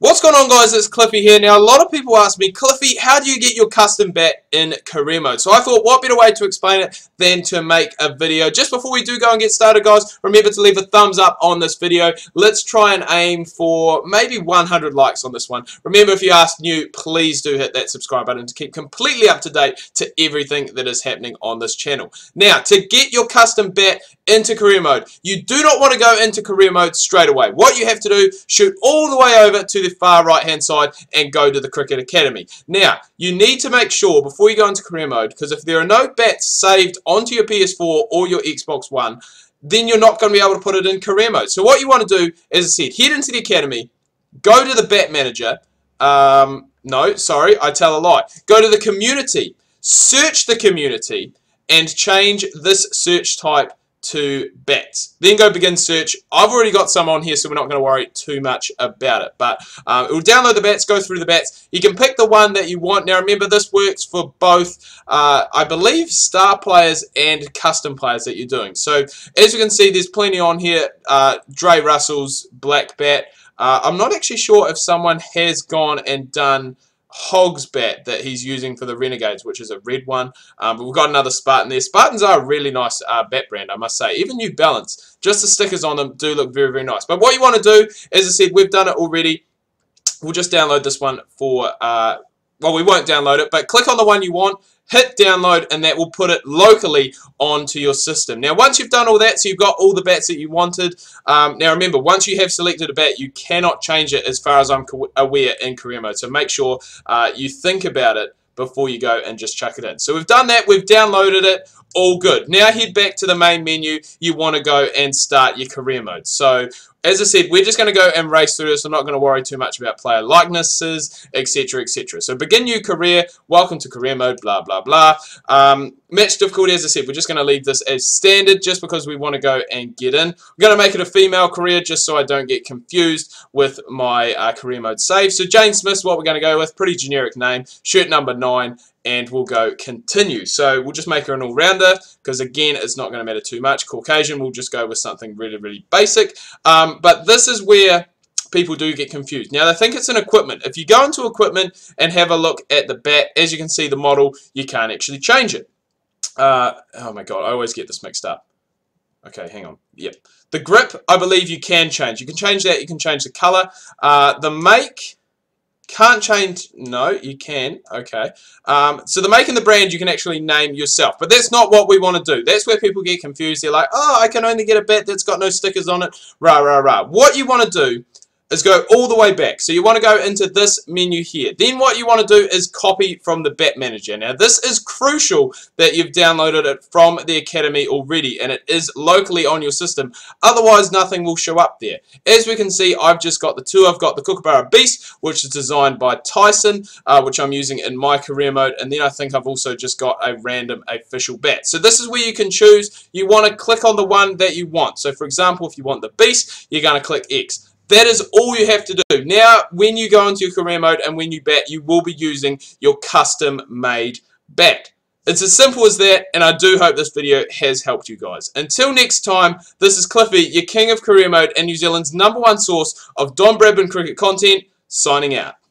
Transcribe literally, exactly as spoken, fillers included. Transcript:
What's going on, guys? It's Cliffy here. Now, a lot of people ask me, Cliffy, how do you get your custom bat in career mode? So I thought, what better way to explain it than to make a video. Just before we do go and get started, guys, remember to leave a thumbs up on this video. Let's try and aim for maybe one hundred likes on this one. Remember, if you are new, please do hit that subscribe button to keep completely up to date to everything that is happening on this channel. Now, to get your custom bat into career mode, you do not want to go into career mode straight away. What you have to do, shoot all the way over to the far right hand side and go to the Cricket Academy. Now, you need to make sure before you go into career mode, because if there are no bats saved onto your P S four or your Xbox One, then you're not going to be able to put it in career mode. So what you want to do, as I said, head into the academy, go to the bat manager, um, no, sorry, I tell a lie, go to the community, search the community, and change this search type to bats. Then go begin search. I've already got some on here, so we're not going to worry too much about it. But um, it will download the bats, go through the bats. You can pick the one that you want. Now remember, this works for both, uh, I believe, star players and custom players that you're doing. So as you can see, there's plenty on here. Uh, Dre Russell's black bat. Uh, I'm not actually sure if someone has gone and done Hog's bat that he's using for the Renegades, which is a red one, um, but we've got another Spartan there. Spartans are a really nice uh, bat brand, I must say. Even New Balance, just the stickers on them do look very, very nice. But what you want to do, as I said, we've done it already. We'll just download this one for, uh, well, we won't download it, but click on the one you want, hit download, and that will put it locally onto your system. Now, once you've done all that, so you've got all the bats that you wanted. Um, now, remember, once you have selected a bat, you cannot change it, as far as I'm aware, in career mode. So make sure uh, you think about it before you go and just chuck it in. So we've done that, we've downloaded it, all good. Now head back to the main menu, you want to go and start your career mode. So as I said, we're just going to go and race through this. I'm not going to worry too much about player likenesses, etc, et cetera. So begin new career, welcome to career mode, blah blah blah. Um, match difficulty, as I said, we're just going to leave this as standard just because we want to go and get in. We're going to make it a female career just so I don't get confused with my uh, career mode save. So Jane Smith's what we're going to go with, pretty generic name, shirt number nine, and we'll go continue. So we'll just make her an all-rounder because, again, it's not going to matter too much. Caucasian, we'll just go with something really, really basic. Um, but this is where people do get confused. Now, they think it's an equipment. If you go into equipment and have a look at the bat, as you can see the model, you can't actually change it. Uh, oh, my God, I always get this mixed up. Okay, hang on. Yep. The grip, I believe you can change. You can change that. You can change the color. Uh, the make... Can't change, no, you can, okay. Um, so the make and the brand you can actually name yourself, but that's not what we want to do. That's where people get confused. They're like, oh, I can only get a bat that's got no stickers on it, rah, rah, rah. What you want to do is go all the way back. So you want to go into this menu here. Then what you want to do is copy from the bat manager. Now this is crucial that you've downloaded it from the academy already and it is locally on your system. Otherwise nothing will show up there. As we can see, I've just got the two. I've got the Kookaburra Beast, which is designed by Tyson, uh, which I'm using in my career mode, and then I think I've also just got a random official bat. So this is where you can choose. You want to click on the one that you want. So for example, if you want the Beast, you're going to click X. That is all you have to do. Now, when you go into your career mode and when you bat, you will be using your custom-made bat. It's as simple as that, and I do hope this video has helped you guys. Until next time, this is Cliffy, your king of career mode and New Zealand's number one source of Don Bradman cricket content, signing out.